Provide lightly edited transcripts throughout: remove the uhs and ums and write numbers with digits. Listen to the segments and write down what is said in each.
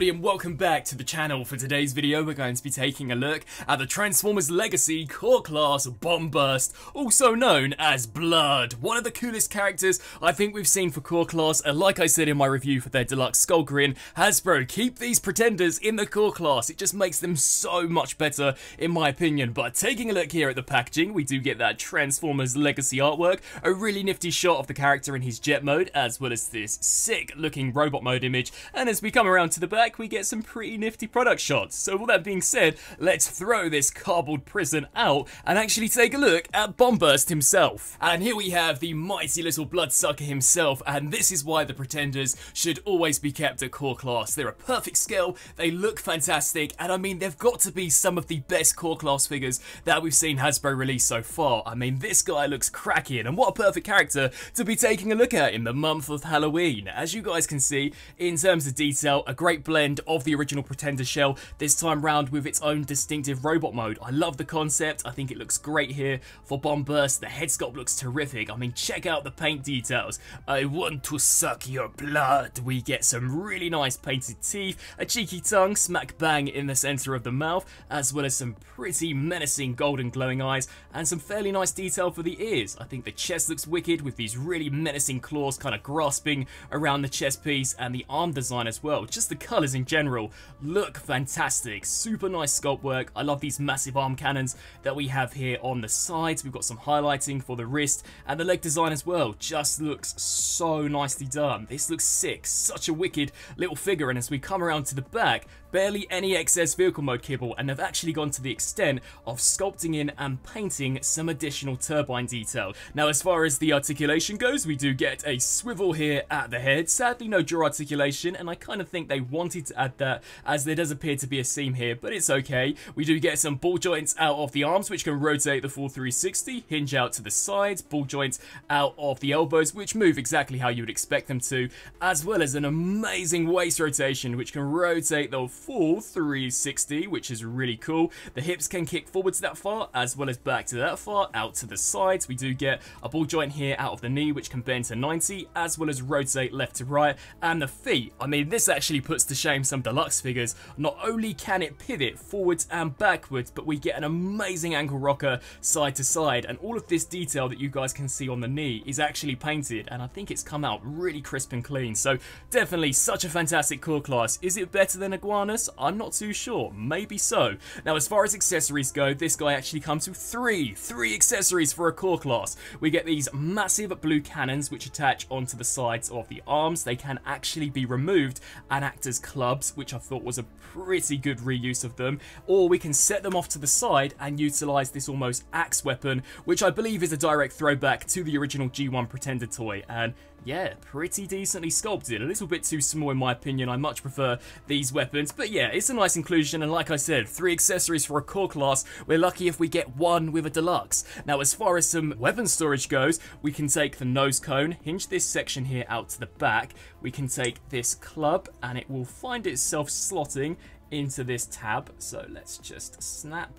everybody and welcome back to the channel. For today's video we're going to be taking a look at the Transformers Legacy Core Class Bomb Burst, also known as Blood. One of the coolest characters I think we've seen for Core Class, and like I said in my review for their Deluxe Skullgrin, Hasbro, keep these Pretenders in the Core Class. It just makes them so much better in my opinion. But taking a look here at the packaging, we do get that Transformers Legacy artwork, a really nifty shot of the character in his jet mode, as well as this sick looking robot mode image, and as we come around to the back we get some pretty nifty product shots. So all that being said, let's throw this cardboard prison out and actually take a look at Bomb Burst himself. And here we have the mighty little bloodsucker himself, and this is why the Pretenders should always be kept at Core Class. They're a perfect scale, they look fantastic, and I mean they've got to be some of the best Core Class figures that we've seen Hasbro release so far. I mean this guy looks cracking, and what a perfect character to be taking a look at in the month of Halloween. As you guys can see, in terms of detail, a great blend of the original Pretender shell this time round with its own distinctive robot mode. I love the concept, I think it looks great here. For Bomb Burst, the head sculpt looks terrific. I mean, check out the paint details. I want to suck your blood. We get some really nice painted teeth, a cheeky tongue smack bang in the center of the mouth, as well as some pretty menacing golden glowing eyes, and some fairly nice detail for the ears. I think the chest looks wicked with these really menacing claws kind of grasping around the chest piece, and the arm design as well. Just the colours in general look fantastic. Super nice sculpt work. I love these massive arm cannons that we have here on the sides. We've got some highlighting for the wrist, and the leg design as well just looks so nicely done. This looks sick. Such a wicked little figure. And as we come around to the back, barely any excess vehicle mode kibble, and they've actually gone to the extent of sculpting in and painting some additional turbine detail. Now as far as the articulation goes, we do get a swivel here at the head. Sadly no jaw articulation, and I kind of think they wanted to add that as there does appear to be a seam here, but it's okay. We do get some ball joints out of the arms which can rotate the full 360, hinge out to the sides, ball joints out of the elbows which move exactly how you would expect them to, as well as an amazing waist rotation which can rotate the full 360, which is really cool. The hips can kick forwards that far as well as back to that far, out to the sides. We do get a ball joint here out of the knee which can bend to 90 as well as rotate left to right. And the feet, I mean this actually puts to shame some Deluxe figures. Not only can it pivot forwards and backwards, but we get an amazing ankle rocker side to side, and all of this detail that you guys can see on the knee is actually painted, and I think it's come out really crisp and clean. So definitely such a fantastic Core Class. Is it better than Iguanus? I'm not too sure, maybe so. Now as far as accessories go, this guy actually comes with three accessories for a Core Class. We get these massive blue cannons which attach onto the sides of the arms. They can actually be removed and act as clubs, which I thought was a pretty good reuse of them, or we can set them off to the side and utilize this almost axe weapon, which I believe is a direct throwback to the original G1 Pretender toy. And yeah, pretty decently sculpted, a little bit too small in my opinion. I much prefer these weapons, but yeah, it's a nice inclusion, and like I said, three accessories for a Core Class. We're lucky if we get one with a Deluxe. Now as far as some weapon storage goes, we can take the nose cone, hinge this section here out to the back, we can take this club and it will find itself slotting into this tab, so let's just snap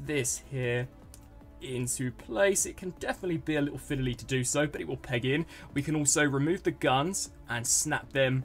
this here into place. It can definitely be a little fiddly to do so, but it will peg in. We can also remove the guns and snap them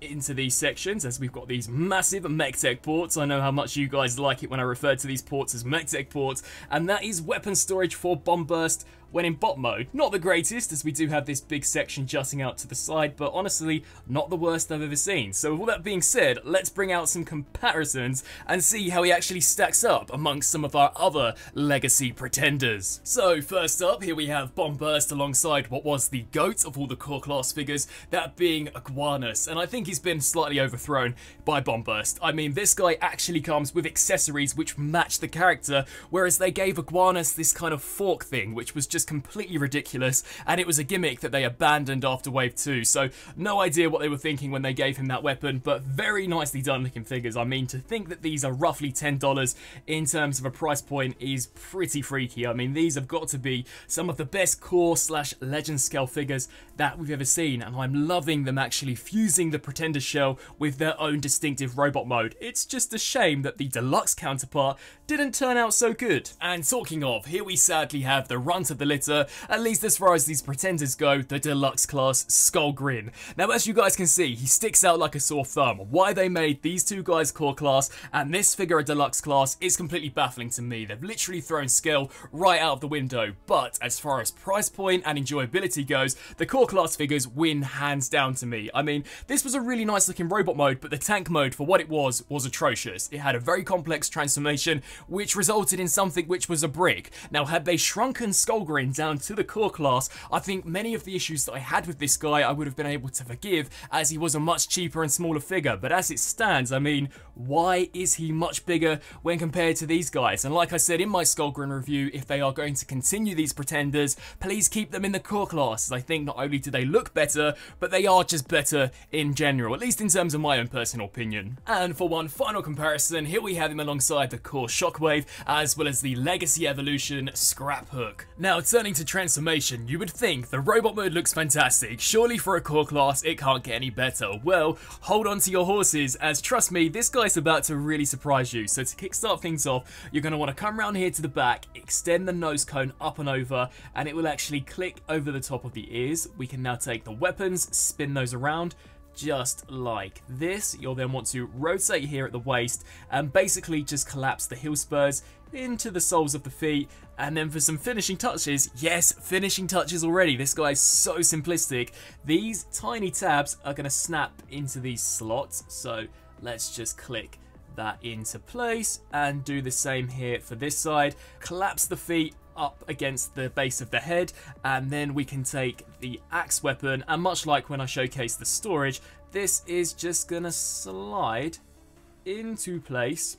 into these sections, as we've got these massive MechTech ports. I know how much you guys like it when I refer to these ports as MechTech ports, and that is weapon storage for Bomb Burst when in bot mode. Not the greatest, as we do have this big section jutting out to the side, but honestly not the worst I've ever seen. So with all that being said, let's bring out some comparisons and see how he actually stacks up amongst some of our other Legacy Pretenders. So first up, here we have Bomb Burst alongside what was the GOAT of all the Core Class figures, that being Iguanus, and I think he's been slightly overthrown by Bomb Burst. I mean this guy actually comes with accessories which match the character, whereas they gave Iguanus this kind of fork thing which was just completely ridiculous, and it was a gimmick that they abandoned after wave 2, so no idea what they were thinking when they gave him that weapon. But very nicely done looking figures. I mean to think that these are roughly $10 in terms of a price point is pretty freaky. I mean these have got to be some of the best Core / Legend scale figures that we've ever seen, and I'm loving them actually fusing the Pretender shell with their own distinctive robot mode. It's just a shame that the Deluxe counterpart didn't turn out so good. And talking of, here we sadly have the runt of the litter. At least as far as these Pretenders go, the deluxe class Skullgrin. Now, as you guys can see, he sticks out like a sore thumb. Why they made these two guys core class and this figure a deluxe class is completely baffling to me. They've literally thrown skill right out of the window. But as far as price point and enjoyability goes, the core class figures win hands down to me. I mean, this was a really nice looking robot mode, but the tank mode, for what it was atrocious. It had a very complex transformation, which resulted in something which was a brick. Now, had they shrunken Skullgrin down to the core class, I think many of the issues that I had with this guy I would have been able to forgive, as he was a much cheaper and smaller figure. But as it stands, I mean, why is he much bigger when compared to these guys? And like I said in my Skullgrin review, if they are going to continue these Pretenders, please keep them in the core class, as I think not only do they look better, but they are just better in general, at least in terms of my own personal opinion. And for one final comparison, here we have him alongside the core Shockwave, as well as the Legacy Evolution Scrap Hook. Now, turning to transformation, you would think the robot mode looks fantastic. Surely for a core class, it can't get any better. Well, hold on to your horses, as trust me, this guy's about to really surprise you. So to kickstart things off, you're going to want to come around here to the back, extend the nose cone up and over, and it will actually click over the top of the ears. We can now take the weapons, spin those around, just like this. You'll then want to rotate here at the waist and basically just collapse the heel spurs into the soles of the feet. And then for some finishing touches, yes, finishing touches already. This guy is so simplistic. These tiny tabs are going to snap into these slots. So let's just click that into place and do the same here for this side. Collapse the feet up against the base of the head, and then we can take the axe weapon, and much like when I showcase the storage, this is just gonna slide into place,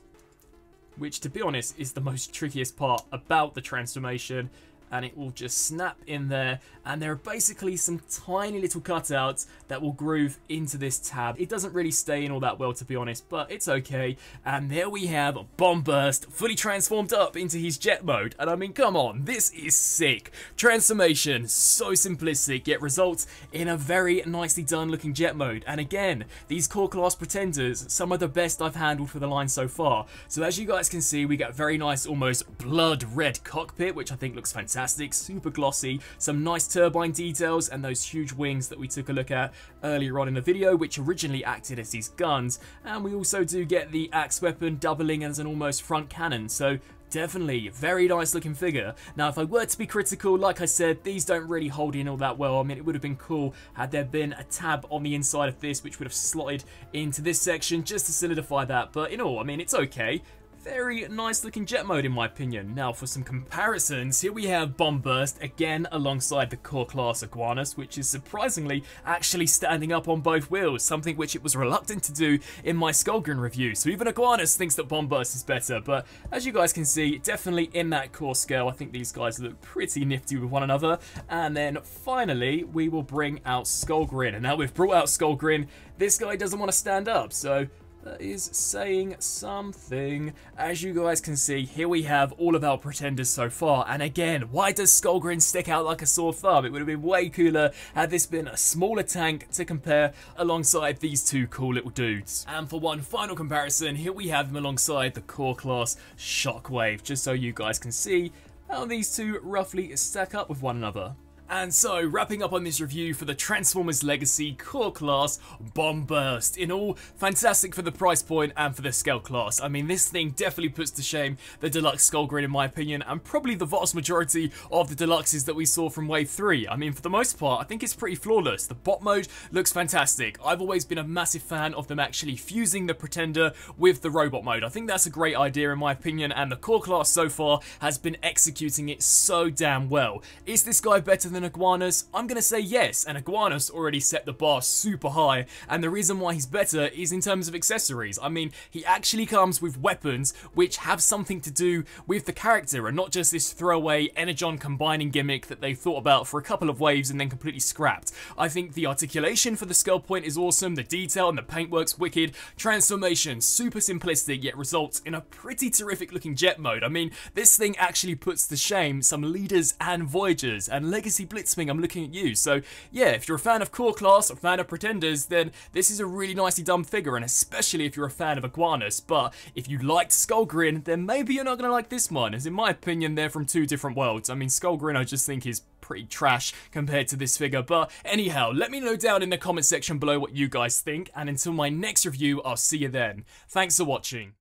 which to be honest is the most trickiest part about the transformation, and it will just snap in there. And there are basically some tiny little cutouts that will groove into this tab. It doesn't really stay in all that well, to be honest, but it's okay. And there we have Bomb Burst fully transformed up into his jet mode. And I mean, come on, this is sick. Transformation, so simplistic, yet results in a very nicely done looking jet mode. And again, these core class Pretenders, some of the best I've handled for the line so far. So as you guys can see, we got very nice, almost blood red cockpit, which I think looks fantastic. Super glossy, some nice turbine details, and those huge wings that we took a look at earlier on in the video, which originally acted as these guns. And we also do get the axe weapon doubling as an almost front cannon, so definitely very nice looking figure. Now, if I were to be critical, like I said, these don't really hold in all that well. I mean, it would have been cool had there been a tab on the inside of this which would have slotted into this section just to solidify that, but in all, I mean, it's okay. Very nice looking jet mode in my opinion. Now for some comparisons, here we have Bomb Burst again alongside the core class Iguanus, which is surprisingly actually standing up on both wheels, something which it was reluctant to do in my Skullgrin review. So even Iguanus thinks that Bomb Burst is better, but as you guys can see, definitely in that core scale, I think these guys look pretty nifty with one another. And then finally, we will bring out Skullgrin. And now we've brought out Skullgrin, this guy doesn't want to stand up, so that is saying something. As you guys can see, here we have all of our Pretenders so far. And again, why does Skullgrin stick out like a sore thumb? It would have been way cooler had this been a smaller tank to compare alongside these two cool little dudes. And for one final comparison, here we have him alongside the core class Shockwave, just so you guys can see how these two roughly stack up with one another. And so, wrapping up on this review for the Transformers Legacy Core Class Bomb Burst. In all, fantastic for the price point and for the scale class. I mean, this thing definitely puts to shame the Deluxe Skullgrin in my opinion, and probably the vast majority of the Deluxes that we saw from Wave 3. I mean, for the most part, I think it's pretty flawless. The bot mode looks fantastic. I've always been a massive fan of them actually fusing the Pretender with the robot mode. I think that's a great idea in my opinion, and the Core Class so far has been executing it so damn well. Is this guy better than Iguanus? I'm gonna say yes, and Iguanus already set the bar super high, and the reason why he's better is in terms of accessories. I mean, he actually comes with weapons which have something to do with the character, and not just this throwaway energon combining gimmick that they thought about for a couple of waves and then completely scrapped. I think the articulation for the skull point is awesome, the detail and the paintwork's wicked. Transformation, super simplistic, yet results in a pretty terrific looking jet mode. I mean, this thing actually puts to shame some leaders and voyagers, and Legacy Legacy Blitzwing, I'm looking at you. So yeah, if you're a fan of Core Class, a fan of Pretenders, then this is a really nicely done figure, and especially if you're a fan of Iguanus. But if you liked Skullgrin, then maybe you're not going to like this one, as in my opinion, they're from two different worlds. I mean, Skullgrin I just think is pretty trash compared to this figure. But anyhow, let me know down in the comment section below what you guys think, and until my next review, I'll see you then. Thanks for watching.